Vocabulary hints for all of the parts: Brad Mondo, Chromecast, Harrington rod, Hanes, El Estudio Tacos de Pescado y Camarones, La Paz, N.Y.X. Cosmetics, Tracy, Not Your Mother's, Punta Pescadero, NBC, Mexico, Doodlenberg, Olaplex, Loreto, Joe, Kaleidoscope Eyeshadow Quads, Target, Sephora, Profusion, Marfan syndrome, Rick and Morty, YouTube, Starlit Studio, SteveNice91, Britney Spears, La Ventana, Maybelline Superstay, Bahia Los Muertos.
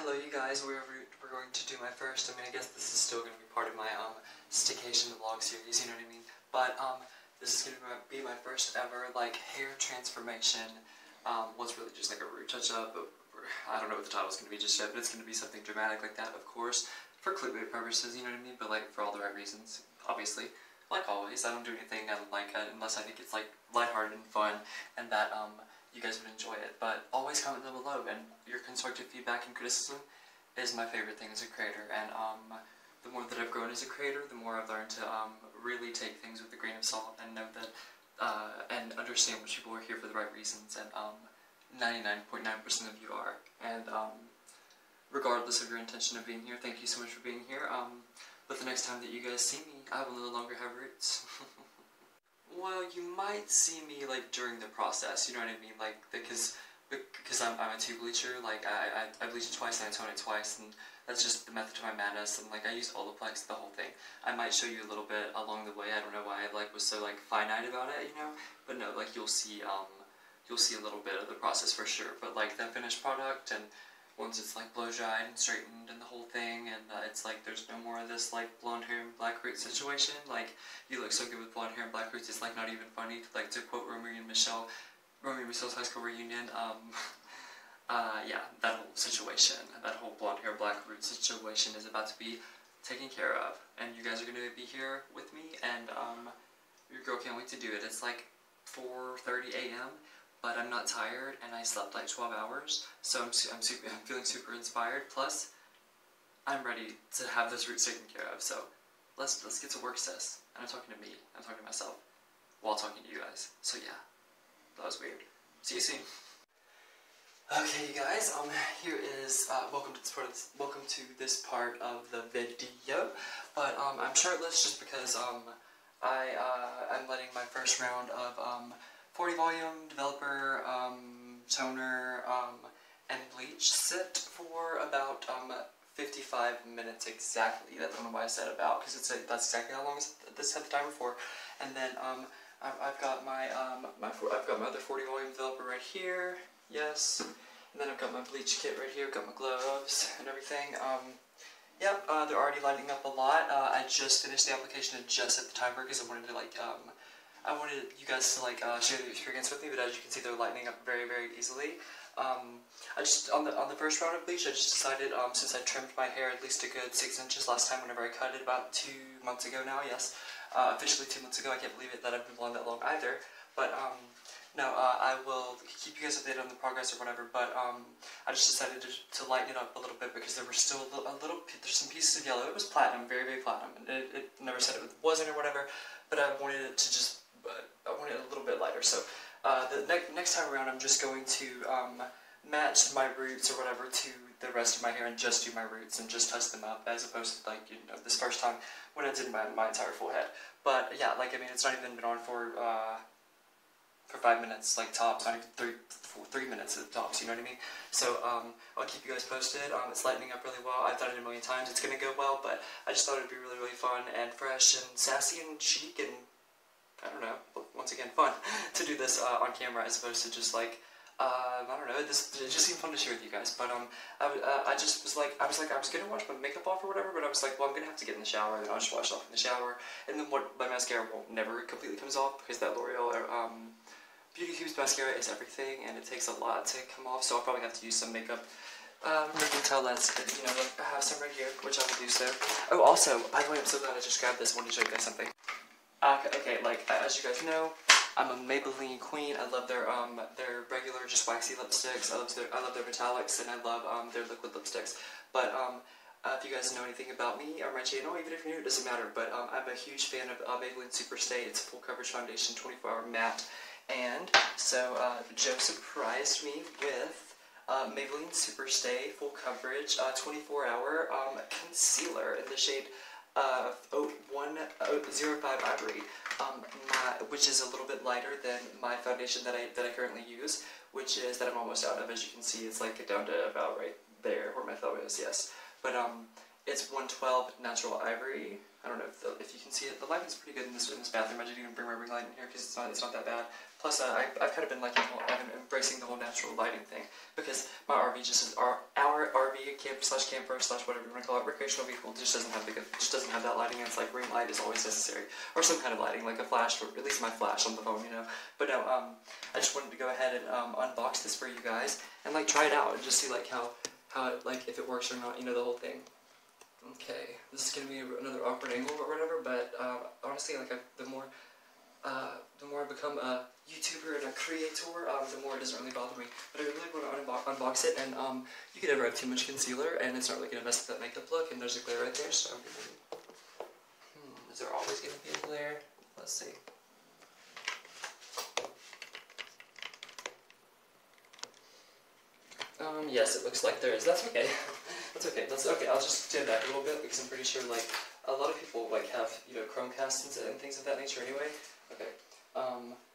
Hello you guys, we're going to do my first, I guess this is still going to be part of my staycation vlog series, you know what I mean? But this is going to be my first ever like hair transformation. Well, it's really just like a root touch up, but I don't know what the title is going to be just yet, but it's going to be something dramatic like that, of course, for clickbait purposes, you know what I mean? But like for all the right reasons, obviously. Like always, I don't do anything I don't like unless I think it's like lighthearted and fun and that you guys would enjoy it, but always comment down below, and your constructive feedback and criticism is my favorite thing as a creator, and the more that I've grown as a creator, the more I've learned to really take things with a grain of salt and know that, and understand which people are here for the right reasons, and 99.9% of you are, and regardless of your intention of being here, thank you so much for being here, but the next time that you guys see me, I will no longer have roots. Well, you might see me, like, during the process, you know what I mean, like, because I'm a tube bleacher, like, I bleach it twice and I tone it twice, and that's just the method to my madness, and, like, I use Olaplex, the whole thing. I might show you a little bit along the way, I don't know why I, like, was so, like, finite about it, you know, but no, like, you'll see a little bit of the process for sure, but, like, that finished product, and once it's, like, blow-dried and straightened and the whole thing, and it's, like, there's no more of this, like, blonde hair and black roots situation, like, you look so good with blonde hair and black roots, it's, like, not even funny, like, to quote Romeo and Michelle's high school reunion, yeah, that whole situation, that whole blonde hair, black roots situation is about to be taken care of, and you guys are gonna be here with me, and, your girl can't wait to do it. It's, like, 4:30 a.m., but I'm not tired, and I slept like 12 hours, so I'm feeling super inspired, plus, I'm ready to have this roots taken care of, so let's get to work, sis. And I'm talking to me, I'm talking to myself, while talking to you guys, so yeah, that was weird. See you soon. Okay, you guys, here is, welcome to this part of the video, but, I'm shirtless just because, I'm letting my first round of, 40 volume, developer, toner, and bleach sit for about 55 minutes exactly. I don't know why I said about, because it's that's exactly how long this had the timer for. And then I've got my I've got my other 40 volume developer right here. Yes. And then I've got my bleach kit right here. I've got my gloves and everything. Yep. They're already lighting up a lot. I just finished the application and just set the timer because I wanted to like I wanted you guys to like share the experience with me, but as you can see, they're lightening up very, very easily. I just on the first round of bleach, I just decided since I trimmed my hair at least a good 6 inches last time whenever I cut it about 2 months ago now. Yes, officially 2 months ago. I can't believe it that I've been blonde that long either. But no, I will keep you guys updated on the progress or whatever. But I just decided to lighten it up a little bit because there were still there's some pieces of yellow. It was platinum, very, very platinum, and it never said it wasn't or whatever. But I wanted it to just. But I want it a little bit lighter, so the next time around I'm just going to match my roots or whatever to the rest of my hair and just do my roots and just touch them up as opposed to like, you know, this first time when I did my entire full head. But yeah, like I mean, it's not even been on for 5 minutes, like tops, not even three minutes at the tops, you know what I mean? So I'll keep you guys posted. It's lightening up really well. I've done it a million times. It's going to go well, but I just thought it would be really, really fun and fresh and sassy and chic and I don't know, once again, fun to do this on camera as opposed to just like, I don't know, it just seemed fun to share with you guys, but I just was like, I was gonna wash my makeup off or whatever, but I was like, well, I'm gonna have to get in the shower, and then I'll just wash it off in the shower, and then what, my mascara won't, never completely comes off, because that L'Oreal, Beauty Cubes mascara is everything, and it takes a lot to come off, so I'll probably have to use some makeup, ribbon towelettes, you know, like, I have some right here, which I will do so. Oh, also, by the way, I'm so glad I just grabbed this, I wanted to show you guys something. Okay, like, as you guys know, I'm a Maybelline queen. I love their regular, just waxy lipsticks. I love their metallics, and I love, their liquid lipsticks. But, if you guys know anything about me or my channel, even if you're new, it doesn't matter. But, I'm a huge fan of, Maybelline Superstay. It's a full coverage foundation, 24-hour matte. And, so, Joe surprised me with, Maybelline Superstay full coverage, 24-hour, concealer in the shade, 105 Ivory, which is a little bit lighter than my foundation that I currently use, which is that I'm almost out of. As you can see, it's like down to about right there where my thumb is. Yes, but it's 112 Natural Ivory. I don't know if you can see it. The light is pretty good in this bathroom. I didn't even bring my ring light in here because it's not that bad. Plus, I've kind of been like embracing the whole natural lighting thing because my RV just is our RV camp slash camper slash whatever you want to call it, recreational vehicle, just doesn't have that lighting, and it's like ring light is always necessary, or some kind of lighting, like a flash, or at least my flash on the phone, you know. But no, I just wanted to go ahead and unbox this for you guys and like try it out and just see like how it, like if it works or not, you know, the whole thing. Okay, this is gonna be another awkward angle or whatever, but honestly, like the more I become a YouTuber and a creator, the more it doesn't really bother me. But I really want to unbox it, and you can never have too much concealer, and it's not really going to mess up that makeup look, and there's a glare right there, so I'm going to... is there always going to be a glare? Let's see. Yes, it looks like there is. That's okay. That's okay. That's okay. I'll just stand back a little bit, because I'm pretty sure, like, a lot of people, like, have, you know, Chromecasts and things of that nature anyway. Okay.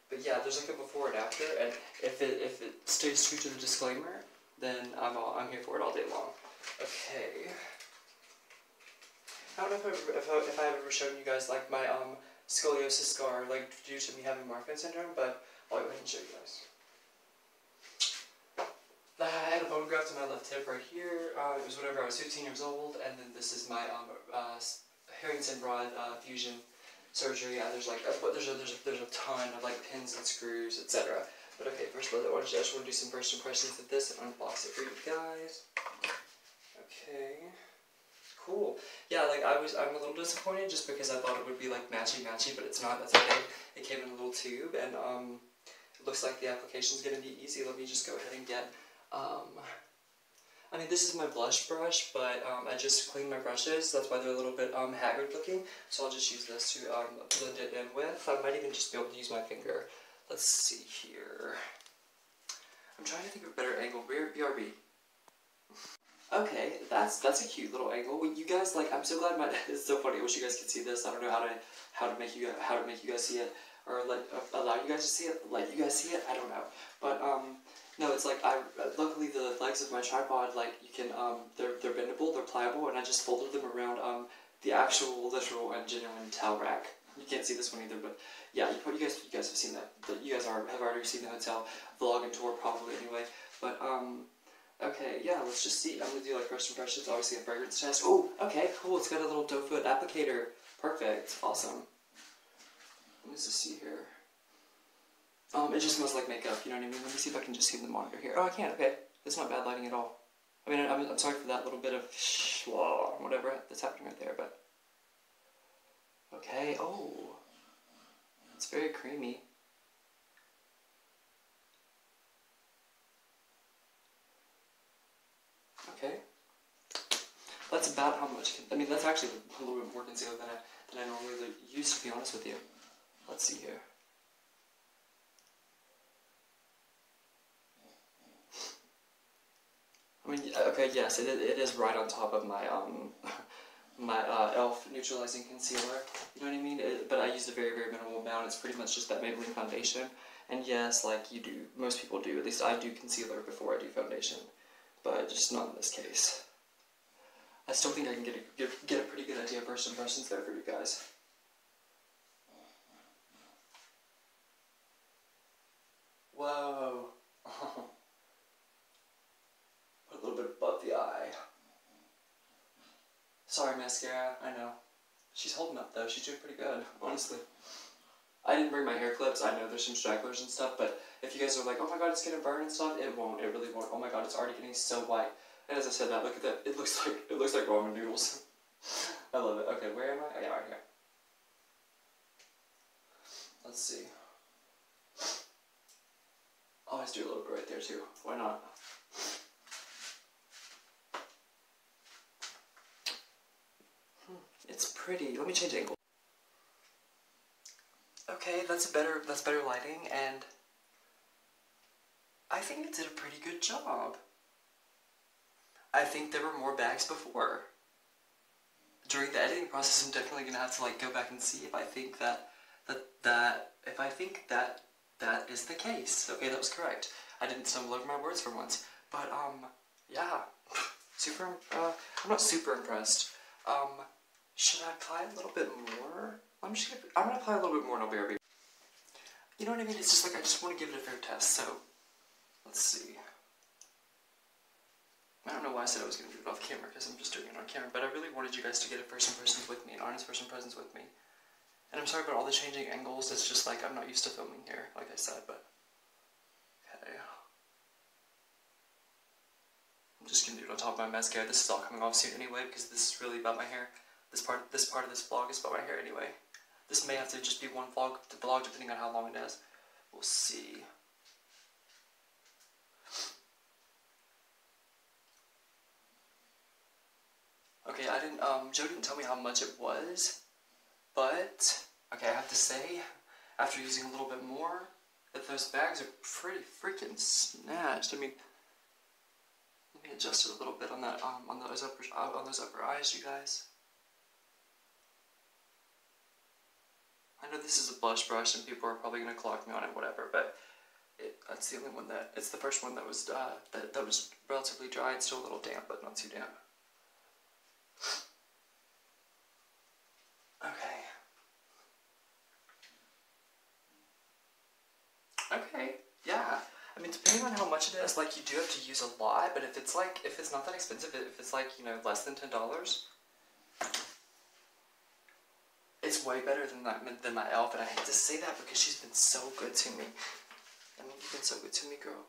But yeah, there's like a before and after, and if it stays true to the disclaimer, then I'm here for it all day long. Okay. I don't know if I've ever shown you guys like my scoliosis scar, like due to me having Marfan syndrome, but I'll go ahead and show you guys. I had a bone graft in my left hip right here. It was whenever I was 15 years old, and then this is my Harrington rod fusion surgery. Yeah, there's a ton of like pins and screws, etc. But okay, first of all, I just want to do some first impressions of this and unbox it for you guys. Okay, cool. Yeah, like I'm a little disappointed just because I thought it would be like matchy, but it's not. That's okay. It came in a little tube, and it looks like the application's gonna be easy. Let me just go ahead and get I mean, this is my blush brush, but I just cleaned my brushes, so that's why they're a little bit haggard looking. So I'll just use this to blend it in with. I might even just be able to use my finger. Let's see here. I'm trying to think of a better angle. BRB. Okay, that's a cute little angle. Well, you guys, like, I'm so glad my... It's so funny. I wish you guys could see this. I don't know how to make you guys see it, or allow you guys to see it. Let you guys see it. I don't know, but no, it's like luckily the legs of my tripod, like, you can, they're bendable, they're pliable, and I just folded them around, the actual literal and genuine towel rack. You can't see this one either, but yeah, you guys have seen that. You guys have already seen the hotel vlog and tour probably anyway, but, okay, yeah, let's just see. I'm gonna do, like, first impressions, obviously a fragrance test. Oh, okay, cool, it's got a little doe foot applicator. Perfect, awesome. Let me just see here. It just smells like makeup, you know what I mean? Let me see if I can just see the monitor here. Oh, I can't, okay. It's not bad lighting at all. I mean, I'm sorry for that little bit of whatever that's happening right there, but... Okay, oh. It's very creamy. Okay. That's about how much... I mean, that's actually a little bit more concealer than I normally use, to be honest with you. Let's see here. I mean, okay, yes, it is right on top of my my e.l.f. neutralizing concealer. You know what I mean? But I used a very, very minimal amount. It's pretty much just that Maybelline foundation. And yes, like you do, most people do. At least I do concealer before I do foundation, but just not in this case. I still think I can get a pretty good idea of first impressions there for you guys. Whoa. Sorry, mascara, I know. She's holding up, though. She's doing pretty good, honestly. I didn't bring my hair clips. I know there's some stragglers and stuff, but if you guys are like, oh my god, it's gonna burn and stuff, it won't. It really won't. Oh my god, it's already getting so white. And as I said that, look at that. It looks like ramen noodles. I love it. Okay, where am I? Oh, yeah, right here. Let's see. Always do a little bit right there, too. Why not? It's pretty. Let me change angle. Okay, that's better lighting, and I think it did a pretty good job. I think there were more bags before. During the editing process, I'm definitely gonna have to like go back and see if I think that is the case. Okay, that was correct. I didn't stumble over my words for once. But yeah. I'm not super impressed. Should I apply a little bit more? I'm gonna apply a little bit more and I'll be right back. You know what I mean? It's just like, I just want to give it a fair test, so... Let's see. I don't know why I said I was going to do it off camera, because I'm just doing it on camera, but I really wanted you guys to get a person-to-person with me, an honest person-to-person presence with me. And I'm sorry about all the changing angles, it's just like, I'm not used to filming here, like I said, but... Okay. I'm just going to do it on top of my mascara. This is all coming off soon anyway, because this is really about my hair. This part of this vlog is about my hair anyway. This may have to just be one vlog depending on how long it is. We'll see. Okay, I didn't, Joe didn't tell me how much it was, but, okay, I have to say, after using a little bit more, that those bags are pretty freaking snatched. I mean, let me adjust it a little bit on that, on those upper eyes, you guys. I know this is a blush brush, and people are probably gonna clock me on it, whatever, but that's the only one that, it's the first one that was, that was relatively dry. It's still a little damp, but not too damp. Okay, yeah, I mean, depending on how much it is, like, you do have to use a lot, but if it's like, if it's not that expensive, if it's like, you know, less than $10, it's way better than my e.l.f., and I hate to say that because she's been so good to me. I mean, you've been so good to me, girl.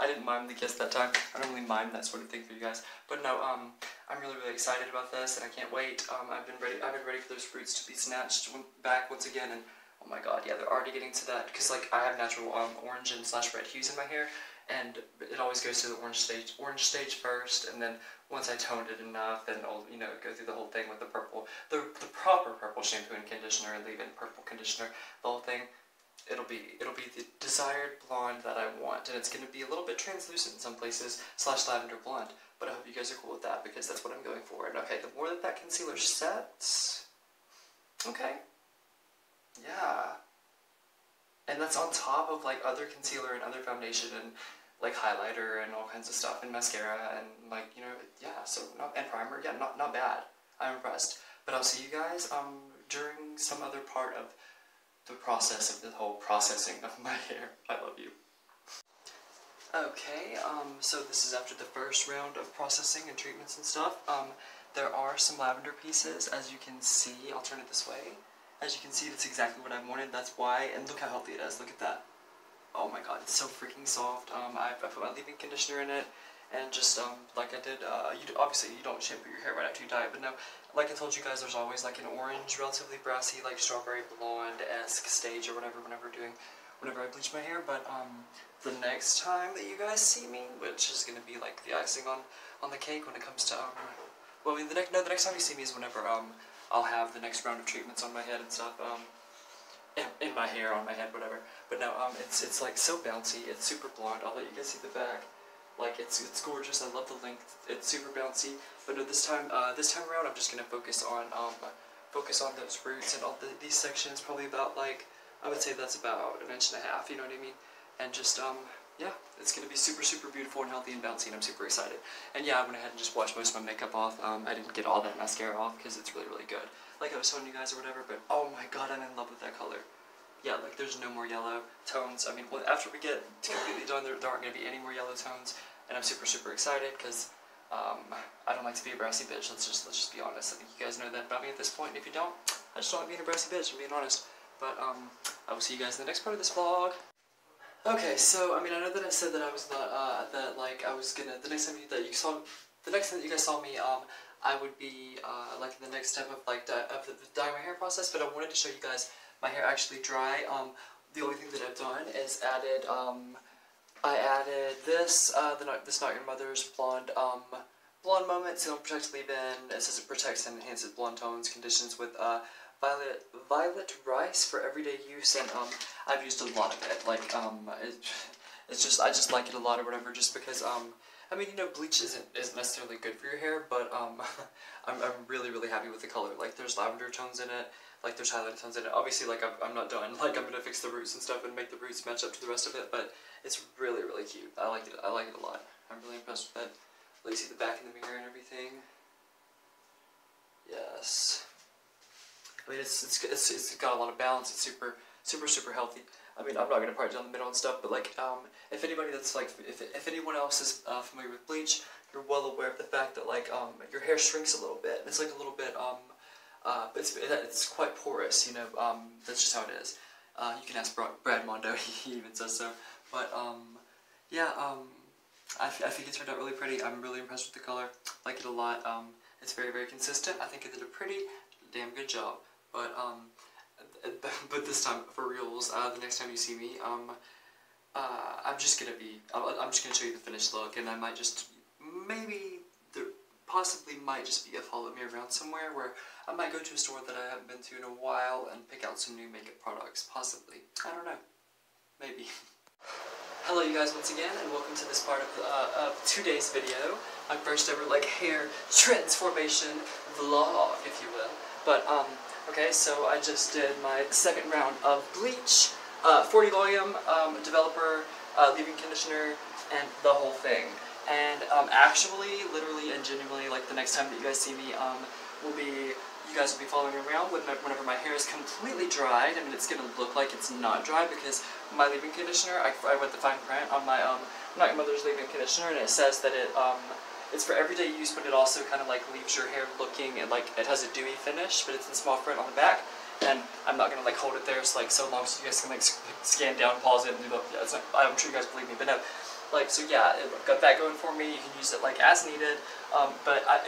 I didn't mime the guest that time. I don't really mime that sort of thing for you guys. But no, I'm really, really excited about this, and I can't wait. I've been ready for those fruits to be snatched back once again, and oh my god, yeah, they're already getting to that, because, like, I have natural orange and / red hues in my hair, and it always goes to the orange stage first, and then once I toned it enough, then I'll, you know, go through the whole thing with the purple, the proper purple shampoo and conditioner, and leave-in purple conditioner, the whole thing. It'll be the desired blonde that I want, and it's going to be a little bit translucent in some places, / lavender blonde, but I hope you guys are cool with that, because that's what I'm going for. And okay, the more that that concealer sets, okay, yeah, and that's on top of, like, other concealer and other foundation and, like, highlighter and all kinds of stuff, and mascara, and, like, you know, yeah, so, and primer, yeah, not bad, I'm impressed. But I'll see you guys, during some other part of the process of the whole processing of my hair. I love you. Okay, so this is after the first round of processing and treatments and stuff. There are some lavender pieces, as you can see. I'll turn it this way. As you can see, that's exactly what I wanted. That's why, and look how healthy it is. Look at that. Oh my god, it's so freaking soft. I put my leave-in conditioner in it, and just, like I did, obviously you don't shampoo your hair right after you dye it, but no, like I told you guys, there's always, like, an orange, relatively brassy, like, strawberry blonde-esque stage or whatever, whenever I bleach my hair. But, the next time that you guys see me, which is gonna be, like, the icing on the cake when it comes to, well, I mean, the next time you see me is whenever, I'll have the next round of treatments on my head and stuff, in my hair, on my head, whatever. But no, it's, like, so bouncy, it's super blonde. I'll let you guys see the back. Like, it's gorgeous, I love the length, it's super bouncy. But no, this time around I'm just gonna focus on those roots and all these sections, probably about, like, I would say that's about 1.5 inches, you know what I mean? And just, yeah, it's gonna be super, super beautiful and healthy and bouncy, and I'm super excited. And yeah, I went ahead and just washed most of my makeup off. I didn't get all that mascara off, because it's really, really good. Like I was telling you guys or whatever, but oh my god, I'm in love with that color. Yeah, like, there's no more yellow tones. I mean, well, after we get completely done, there aren't going to be any more yellow tones, and I'm super, super excited, because, I don't like to be a brassy bitch, let's just be honest. I think you guys know that about me at this point, and if you don't, I just don't like being a brassy bitch, I'm being honest. But, I will see you guys in the next part of this vlog. Okay, so, I mean, I know that I said that I was not, the next time that you guys saw me, I would be, like, in the next step of, like, the dyeing my hair process, but I wanted to show you guys my hair actually dry. The only thing that I've done is added, I added this, this Not Your Mother's blonde moment, Seal and Protect Leave-In. It says it protects and enhances blonde tones, conditions with, violet rice for everyday use, and, I've used a lot of it, like, it's just, I just like it a lot or whatever, just because, I mean, you know, bleach isn't necessarily good for your hair, but, I'm really, really happy with the color. Like, there's lavender tones in it. Like, there's highlighted tones in it. Obviously, like, I'm not done. Like, I'm gonna fix the roots and stuff and make the roots match up to the rest of it, but it's really, really cute. I like it a lot. I'm really impressed with it. Let you see the back in the mirror and everything. Yes. I mean, it's got a lot of balance. It's super, super, super healthy. I mean, I'm not gonna probably jump in on stuff, but like, if anybody that's like, if anyone else is familiar with bleach, you're well aware of the fact that like, your hair shrinks a little bit. It's like a little bit, but it's quite porous, you know. That's just how it is. You can ask Brad Mondo. He even says so. But yeah, I think it turned out really pretty. I'm really impressed with the color. Like it a lot. It's very, very consistent. I think it did a pretty damn good job. But but this time for reals, the next time you see me, I'm just gonna show you the finished look, and I might just possibly be a follow me around somewhere where I might go to a store that I haven't been to in a while and pick out some new makeup products. Possibly, I don't know. Maybe. Hello you guys once again, and welcome to this part of today's video. My first ever like hair transformation vlog, if you will. But okay, so I just did my second round of bleach, 40 L'Oreal, develover, leave-in conditioner, and the whole thing. And actually, literally and genuinely, like the next time that you guys see me, you guys will be following me around whenever my hair is completely dried. I mean, it's gonna look like it's not dry because my leave-in conditioner, I read the fine print on my Not Your Mother's leave-in conditioner, and it says that it it's for everyday use, but it also kind of like leaves your hair looking and like it has a dewy finish, but it's in small print on the back. And I'm not gonna like hold it there so long, so you guys can like scan down, pause it, and do the. Yeah, it's like, I'm sure you guys believe me, but no. Like, so yeah, it got that going for me. You can use it like as needed, but I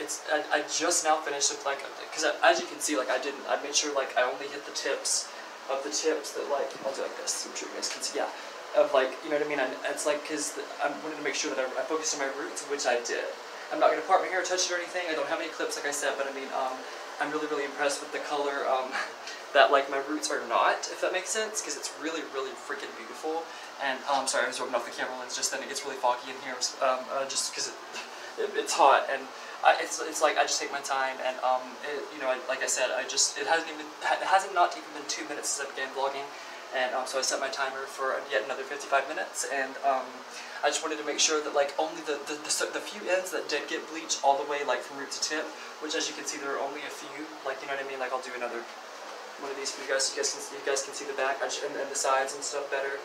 just now finished with like, because as you can see, like I made sure like I only hit the tips of that like, I'll do like this, I'm sure you guys can see, yeah, of like, you know what I mean, it's like, because I wanted to make sure that I focused on my roots, which I did. I'm not going to part my hair or touch it or anything, I don't have any clips like I said, but I mean, I'm really, really impressed with the color, that like my roots are not, if that makes sense, because it's really, really freaking beautiful. And I'm sorry, I was rubbing off the camera lens just then. It gets really foggy in here, just because it's hot, and it's like I just take my time, and you know, like I said, it hasn't not even been 2 minutes since I began vlogging, and so I set my timer for yet another 55 minutes, and I just wanted to make sure that like only the few ends that did get bleach all the way like from root to tip, which as you can see there are only a few, like you know what I mean. Like I'll do another one of these for you guys, so you guys can see the back and the sides and stuff better.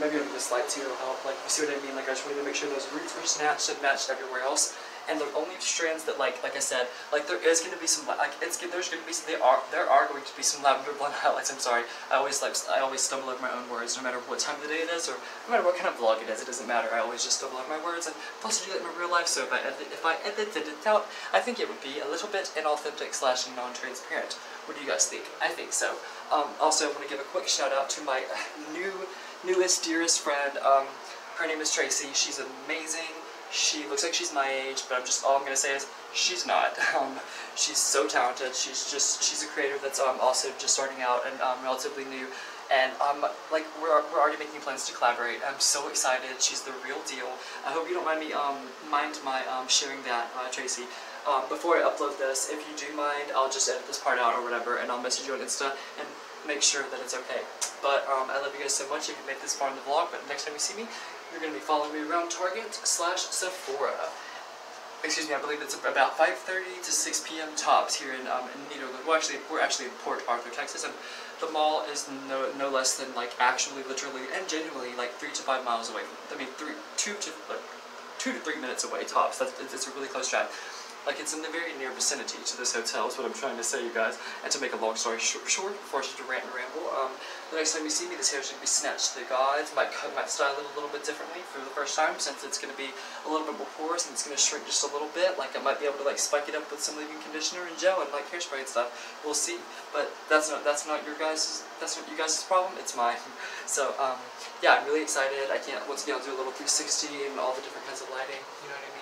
Maybe on this light too will help, like, you see what I mean, like, I just wanted to make sure those roots were snatched and matched everywhere else, and the only strands that, like I said, like, there is going to be some, like, there are going to be some lavender blonde highlights, I'm sorry, I always stumble over my own words, no matter what time of the day it is, or no matter what kind of vlog it is, it doesn't matter, I always just stumble over my words, and plus I do that in my real life, so if I edited it out, I think it would be a little bit inauthentic/non-transparent, what do you guys think? I think so. Also, I want to give a quick shout out to my newest, dearest friend. Her name is Tracy. She's amazing. She looks like she's my age, but all I'm gonna say is she's not. She's so talented. She's a creator that's also just starting out and relatively new. And like we're already making plans to collaborate. I'm so excited. She's the real deal. I hope you don't mind me sharing that, Tracy. Before I upload this, if you do mind, I'll just edit this part out or whatever, and I'll message you on Insta and make sure that it's okay. But I love you guys so much. You can make this part of the vlog, but next time you see me, you're gonna be following me around Target/Sephora. Excuse me, I believe it's about 5:30 to 6 p.m. tops here in Nito. Well, actually, we're actually in Port Arthur, Texas, and the mall is no less than like actually, literally, and genuinely like 3 to 5 miles away. I mean, 2 to 3 minutes away tops. It's a really close drive. Like, it's in the very near vicinity to this hotel is what I'm trying to say, you guys. And to make a long story short, before I start to rant and ramble, the next time you see me, this hair should be snatched to the gods. Might style it a little bit differently for the first time, since it's going to be a little bit more porous, and it's going to shrink just a little bit. Like, I might be able to, like, spike it up with some leave-in conditioner and gel and, like, hairspray and stuff. We'll see. But that's not you guys' problem. It's mine. So, yeah, I'm really excited. I can't, once again, I'll do a little 360 and all the different kinds of lighting, you know what I mean?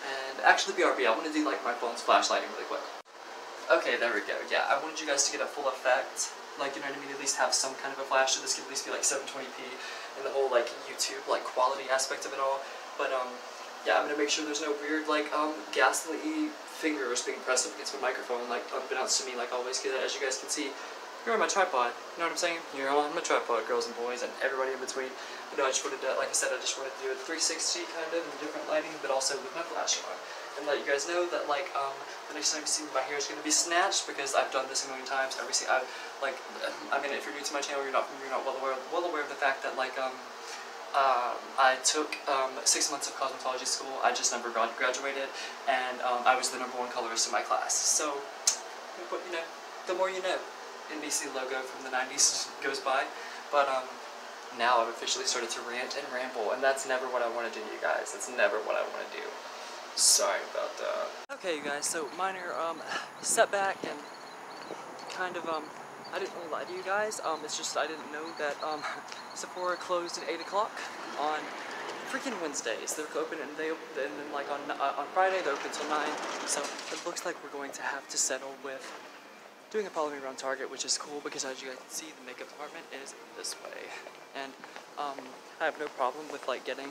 And actually, BRB, I want to do like my phone's flashlighting really quick. Okay, there we go. Yeah, I wanted you guys to get a full effect. Like, you know what I mean? At least have some kind of a flash. So this could at least be like 720p and the whole like YouTube like quality aspect of it all. But yeah, I'm gonna make sure there's no weird like ghastly fingers being pressed up against my microphone, like unbeknownst to me, like always. Because as you guys can see, you're on my tripod, you know what I'm saying? You're on my tripod, girls and boys, and everybody in between. But no, I just wanted to, like I said, I just wanted to do a 360 kind of in different lighting, but also with my flash on. And let you guys know that, like, the next time you see me, my hair is going to be snatched, because I've done this a million times. I mean, if you're new to my channel, you're not well aware of the fact that, like, I took 6 months of cosmetology school. I just never graduated, and I was the #1 colorist in my class. So, but, you know, the more you know. NBC logo from the 90s goes by, but now I've officially started to rant and ramble, and that's never what I want to do, you guys. That's never what I want to do. Sorry about that. Okay, you guys, so minor setback, and kind of, I didn't want to lie to you guys, it's just I didn't know that Sephora closed at 8 o'clock on freaking Wednesdays. They're open, and then like on Friday they're open till 9, so it looks like we're going to have to settle with doing a follow me around Target, which is cool because, as you guys can see, the makeup department is this way, and I have no problem with like getting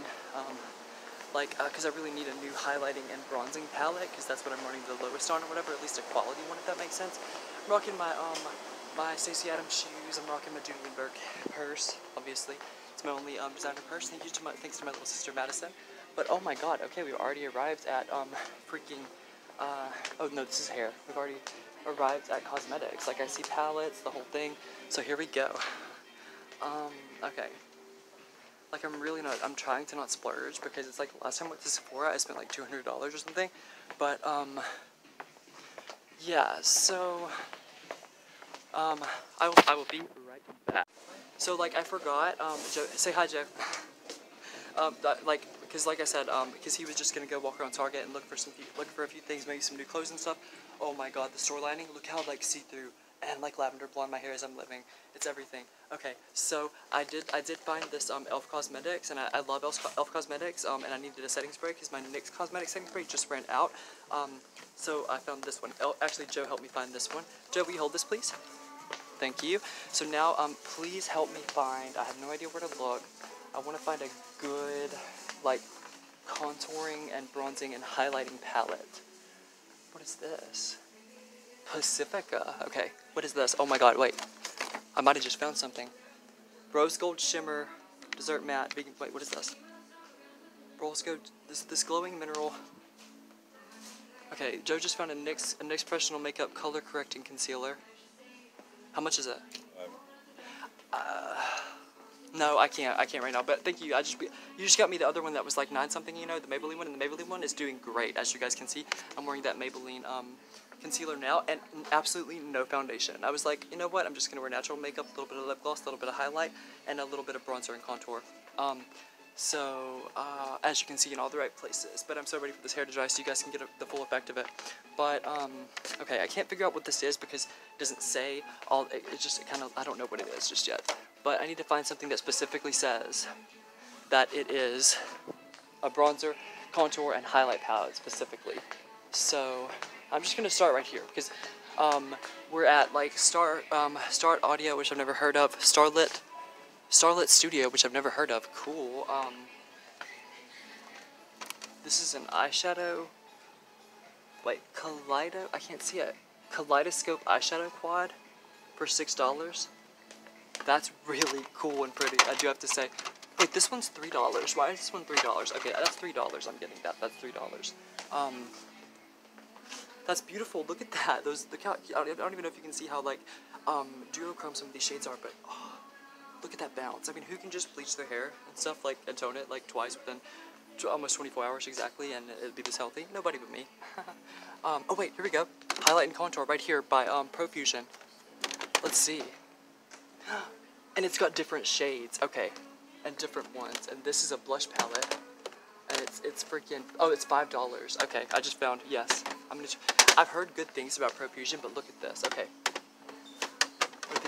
because I really need a new highlighting and bronzing palette, because that's what I'm running the lowest on or whatever, at least a quality one, if that makes sense. I'm rocking my Stacey Adams shoes. I'm rocking my Doodlenberg purse. Obviously, it's my only designer purse. Thanks to my little sister Madison. But oh my God, okay, we've already arrived at freaking. Oh no, this is hair. We've already arrived at cosmetics. Like, I see palettes, the whole thing. So here we go. Okay. Like, I'm trying to not splurge, because it's like last time I went to Sephora, I spent like $200 or something. But, yeah, so, I will be right back. So, like, I forgot, Joe, say hi, Joe. Because he was just gonna go walk around Target and look for a few things, maybe some new clothes and stuff. Oh my God, the store lining, look how, like, see-through and, like, lavender blonde my hair is. I'm living. It's everything. Okay, so I did find this e.l.f. Cosmetics, and I love e.l.f. Cosmetics, and I needed a setting spray because my N.Y.X. Cosmetics setting spray just ran out. So I found this one. Actually, Joe helped me find this one. Joe, will you hold this, please? Thank you. So now, please help me find, I have no idea where to look. I want to find a good, like, contouring and bronzing and highlighting palette. What is this? Pacifica. Okay, what is this? Oh my God, wait. I might have just found something. Rose gold shimmer, dessert matte, vegan, wait, what is this? Rose gold, this glowing mineral. Okay, Joe just found a NYX Professional Makeup Color Correcting Concealer. How much is it? No, I can't right now, but thank you. You just got me the other one that was like 9 something, you know, the Maybelline one, and the Maybelline one is doing great, as you guys can see. I'm wearing that Maybelline concealer now, and absolutely no foundation. I was like, you know what, I'm just gonna wear natural makeup, a little bit of lip gloss, a little bit of highlight, and a little bit of bronzer and contour. So as you can see, in all the right places. But I'm so ready for this hair to dry so you guys can get the full effect of it. But okay, I can't figure out what this is because it doesn't say all. It just kind of I don't know what it is just yet. But I need to find something that specifically says that it is a bronzer, contour, and highlight palette specifically. So I'm just gonna start right here because we're at like Start Audio, which I've never heard of. Starlit Studio, which I've never heard of. Cool. This is an eyeshadow. Wait, Kaleido? I can't see it. Kaleidoscope eyeshadow quad for $6. That's really cool and pretty, I do have to say. Wait, this one's $3. Why is this one $3? Okay, that's $3. I'm getting that. That's $3. That's beautiful. Look at that. I don't even know if you can see how like duochrome some of these shades are, but. Oh, look at that bounce. I mean, who can just bleach their hair and stuff, like, and tone it, like, twice within almost 24 hours exactly, and it'd be this healthy? Nobody but me. Oh, wait, here we go. Highlight and contour right here by Profusion. Let's see. And it's got different shades. Okay. And different ones. And this is a blush palette. And it's freaking... Oh, it's $5. Okay, I just found... Yes. I've heard good things about Profusion, but look at this. Okay.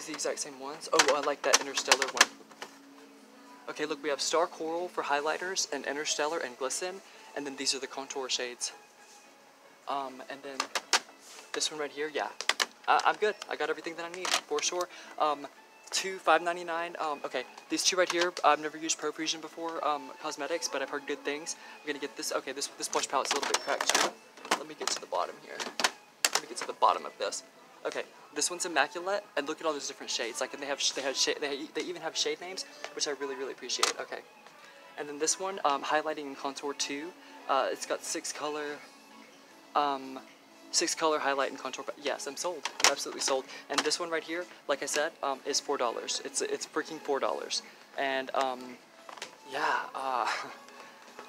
The exact same ones. Oh, I like that Interstellar one. Okay, look, we have Star Coral for highlighters, and Interstellar and Glisten, and then these are the contour shades. And then this one right here, yeah. I'm good. I got everything that I need, for sure. $5.99. Okay, these two right here, I've never used Profusion before, cosmetics, but I've heard good things. I'm gonna get this. Okay, this blush palette's a little bit cracked too. Let me get to the bottom here. Let me get to the bottom of this. Okay, this one's immaculate, and look at all those different shades. Like, and they even have shade names, which I really, really appreciate. Okay, and then this one, highlighting and contour 2. It's got 6 color highlight and contour. Yes, I'm sold. I'm absolutely sold. And this one right here, like I said, is $4. It's freaking $4. And yeah, I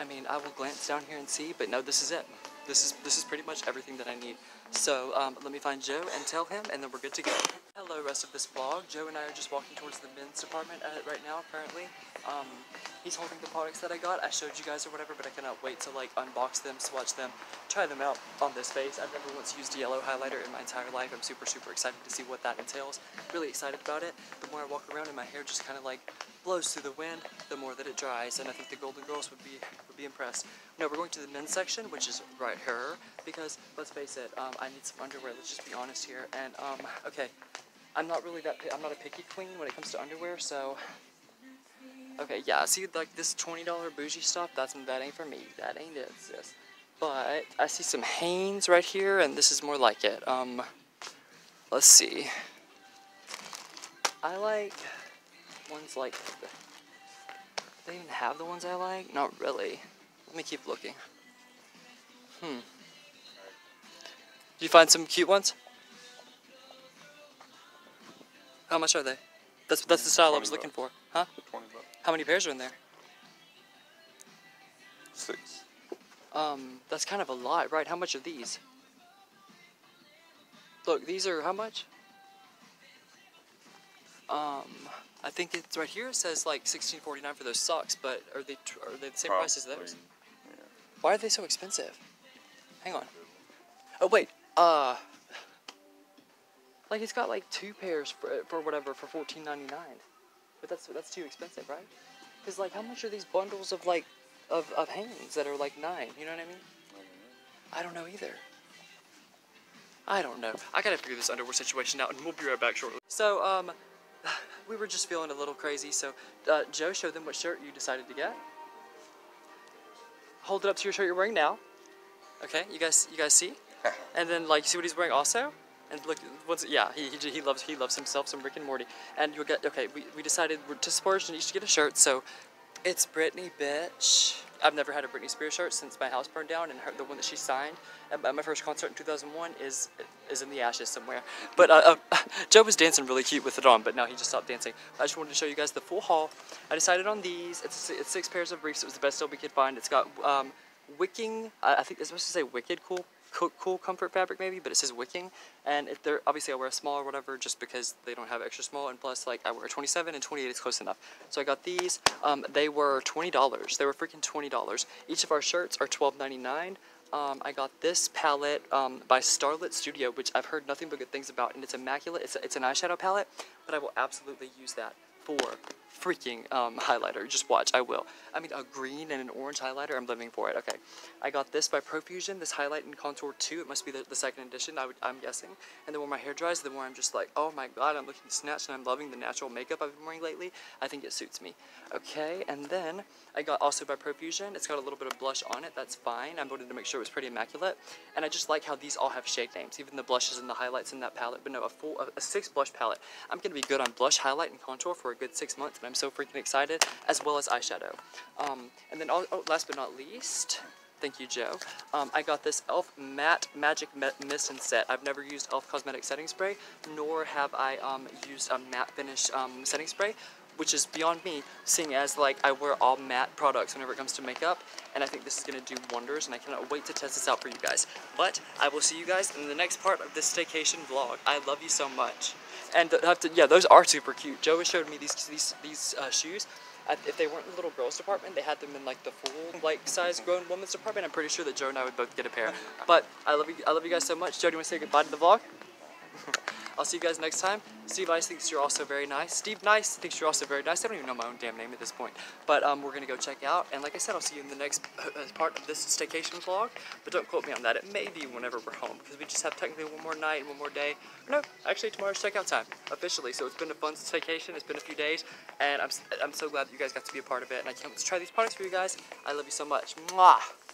mean, I will glance down here and see, but no, this is it. This is pretty much everything that I need. So let me find Joe and tell him, and then we're good to go. Hello, rest of this vlog. Joe and I are just walking towards the men's department right now, apparently. He's holding the products that I got. I showed you guys or whatever, but I cannot wait to like unbox them, swatch them, try them out on this face. I've never once used a yellow highlighter in my entire life. I'm super, super excited to see what that entails. Really excited about it. The more I walk around and my hair just kind of like blows through the wind, the more that it dries, and I think the Golden Girls would be impressed. No, we're going to the men's section, which is right here, because let's face it, I need some underwear. Let's just be honest here. And okay, I'm not a picky queen when it comes to underwear, so okay, yeah. See, like this $20 bougie stuff, that ain't for me. That ain't it, sis. But I see some Hanes right here, and this is more like it. Let's see. I like ones like, they even have the ones I like? Not really. Let me keep looking. Did you find some cute ones? How much are they? That's the style I was looking for. Huh? $20. How many pairs are in there? 6. That's kind of a lot, right? How much are these? Look, these are how much? I think it's right here. It says like $16.49 for those socks, but are they the same price as those? Yeah. Why are they so expensive? Hang on. Oh wait. Like he's got like 2 pairs for whatever for $14.99, but that's too expensive, right? Because like how much are these bundles of like of Hanes that are like 9? You know what I mean? I don't know either. I don't know. I gotta figure this underwear situation out, and we'll be right back shortly. So we were just feeling a little crazy, so Joe, show them what shirt you decided to get. Hold it up to your shirt you're wearing now. Okay, you guys see? And then like, you see what he's wearing also? And look, yeah, he loves himself some Rick and Morty. And you'll get, okay, we decided we're to splurge and each to get a shirt, so it's Britney, bitch. I've never had a Britney Spears shirt since my house burned down, and the one that she signed at my first concert in 2001 is in the ashes somewhere. But Joe was dancing really cute with it on, but now he just stopped dancing. I just wanted to show you guys the full haul. I decided on these. It's 6 pairs of briefs. It was the best deal we could find. It's got wicking. I think it's supposed to say wicked cool comfort fabric maybe, but it says wicking. And if they're obviously I wear a small or whatever just because they don't have extra small, and plus like I wear a 27 and 28 is close enough. So I got these. They were $20. They were freaking $20. Each of our shirts are $12.99. I got this palette by Starlit Studio, which I've heard nothing but good things about, and it's immaculate. It's an eyeshadow palette, but I will absolutely use that for freaking highlighter. Just watch, I will. I mean, a green and an orange highlighter, I'm living for it. Okay, I got this by Profusion, this highlight and contour 2. It must be the 2nd edition, I'm guessing. And the more my hair dries, the more I'm just like, oh my god, I'm looking snatched, and I'm loving the natural makeup I've been wearing lately. I think it suits me. Okay, and then I got also by Profusion. It's got a little bit of blush on it, that's fine. I wanted to make sure it was pretty immaculate. And I just like how these all have shade names, even the blushes and the highlights in that palette. But no, a 6 blush palette. I'm gonna be good on blush, highlight, and contour for a good 6 months, and I'm so freaking excited, as well as eyeshadow. And then, last but not least, thank you, Joe. I got this e.l.f. Matte Magic Mist and Set. I've never used e.l.f. Cosmetic Setting Spray, nor have I used a matte finish setting spray, which is beyond me, seeing as like I wear all matte products whenever it comes to makeup, and I think this is gonna do wonders, and I cannot wait to test this out for you guys. But I will see you guys in the next part of this staycation vlog. I love you so much. And yeah, those are super cute. Joe has showed me these shoes. If they weren't in the little girls department, they had them in like the full like size grown woman's department. I'm pretty sure that Joe and I would both get a pair. But I love you guys so much. Joe, do you want to say goodbye to the vlog? I'll see you guys next time. Steve Nice thinks you're also very nice. Steve Nice thinks you're also very nice. I don't even know my own damn name at this point. But we're gonna go check out. And like I said, I'll see you in the next part of this staycation vlog. But don't quote me on that. It may be whenever we're home, because we just have technically one more night and one more day. No, actually tomorrow's checkout time officially. So it's been a fun staycation. It's been a few days, and I'm so glad that you guys got to be a part of it. And I can't wait to try these products for you guys. I love you so much. Mwah.